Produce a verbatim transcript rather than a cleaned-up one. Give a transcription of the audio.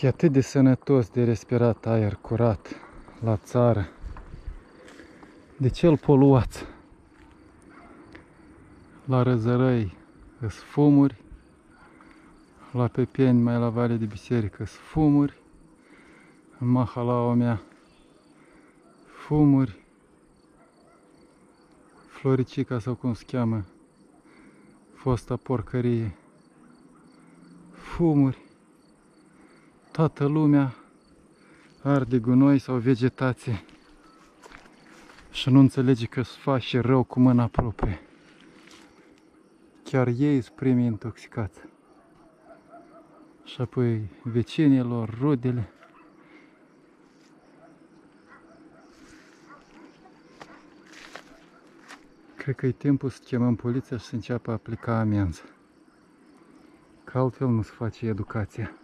că e atât de sănătos de respirat aer curat la țară. De ce îl poluați? La Răzărăi îs fumuri, la Pepeni, mai la Vale de Biserică îs fumuri, în mahalaua mea fumuri, Floricica sau cum se cheamă, fosta porcărie, fumuri, toată lumea arde gunoi sau vegetație și nu înțelege că îți face rău cu mâna proprie. Chiar ei sunt primii intoxicați. Și apoi vecinilor, rudele. Cred că e timpul să chemăm poliția și să înceapă a aplica amenzi. Că altfel nu se face educația.